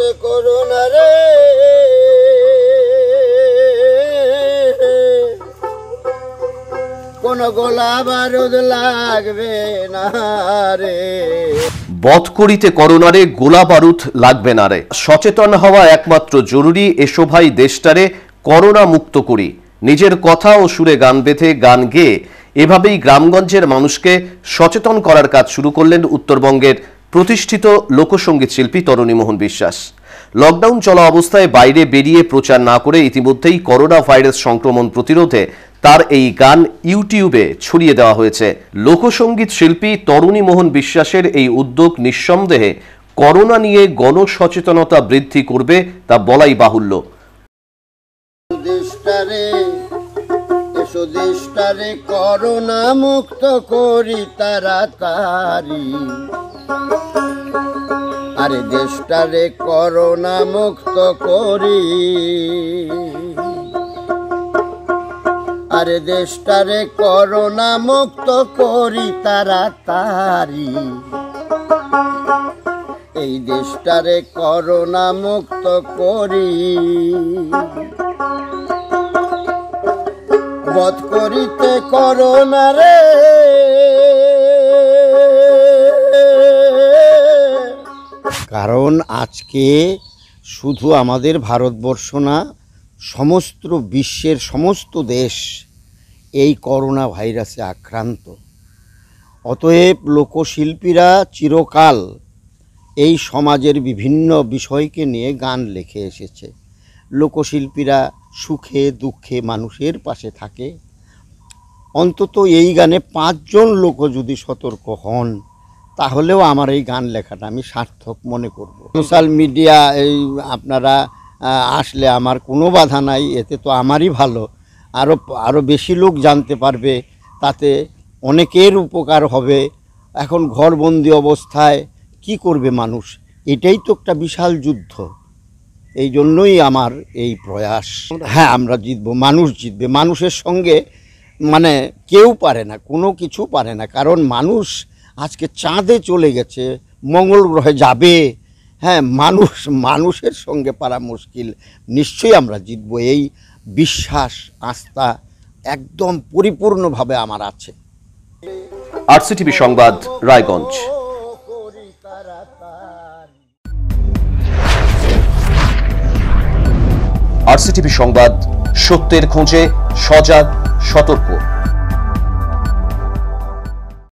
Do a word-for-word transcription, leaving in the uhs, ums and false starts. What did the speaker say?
মুক্ত করুন রে, কোন গোলা বারুদ লাগবে না রে, বধ করিতে করোনারে গোলা বারুদ লাগবে না রে। সচেতন হওয়া একমাত্র জরুরি। এ শোভাই দেশটারে করোনা মুক্ত করি। নিজের কথা ও সুরে গান বেঁধে গান গেয়ে এভাবেই গ্রামগঞ্জের মানুষকে সচেতন করার কাজ শুরু করলেন উত্তরবঙ্গের প্রতিষ্ঠিত লোকসঙ্গীত শিল্পী তরুণীমোহন বিশ্বাস। লকডাউন চলা অবস্থায় বাইরে বেরিয়ে প্রচার না করে ইতিমধ্যেই করোনা ভাইরাস সংক্রমণ প্রতিরোধে তার এই গান ইউটিউবে ছড়িয়ে দেওয়া হয়েছে। লোকসঙ্গীত শিল্পী তরুণীমোহন বিশ্বাসের এই উদ্যোগ নিঃসন্দেহে করোনা নিয়ে গণসচেতনতা বৃদ্ধি করবে, তা বলাই বাহুল্য। দেশটারে করোনা মুক্ত করি তাড়াতাড়ি, আরে দেশটারে করোনা মুক্ত করি, আরে দেশটারে করোনা মুক্ত করি তাড়াতাড়ি, এই দেশটারে করোনা মুক্ত করি। বধ করিতে করোনা রে, কারণ আজকে শুধু আমাদের ভারতবর্ষ না, সমস্ত বিশ্বের সমস্ত দেশ এই করোনা ভাইরাসে আক্রান্ত। অতএব লোকশিল্পীরা চিরকাল এই সমাজের বিভিন্ন বিষয়কে নিয়ে গান লিখে এসেছে। লোকশিল্পীরা সুখে দুঃখে মানুষের পাশে থাকে। অন্তত এই গানে পাঁচজন লোক যদি সতর্ক হন, তাহলেও আমার এই গান লেখাটা আমি সার্থক মনে করব। সোশ্যাল মিডিয়া এই আপনারা আসলে আমার কোনো বাধা নাই, এতে তো আমারই ভালো। আরও আরও বেশি লোক জানতে পারবে, তাতে অনেকের উপকার হবে। এখন ঘরবন্দি অবস্থায় কি করবে মানুষ? এটাই তো একটা বিশাল যুদ্ধ। এই জন্যই আমার এই প্রয়াস। হ্যাঁ, আমরা জিতবো, মানুষ জিতবে। মানুষের সঙ্গে মানে কেউ পারে না, কোনো কিছু পারে না। কারণ মানুষ আজকে চাঁদে চলে গেছে, মঙ্গল গ্রহে যাবে। হ্যাঁ, মানুষ মানুষের সঙ্গে পারা মুশকিল। নিশ্চয়ই আমরা জিতবো, এই বিশ্বাস আস্থা একদম পরিপূর্ণভাবে আমার আছে। আর সি টিভি সংবাদ, রায়গঞ্জ। আর সি টিভি সংবাদ, সত্যের খোঁজে সজাগ সতর্ক।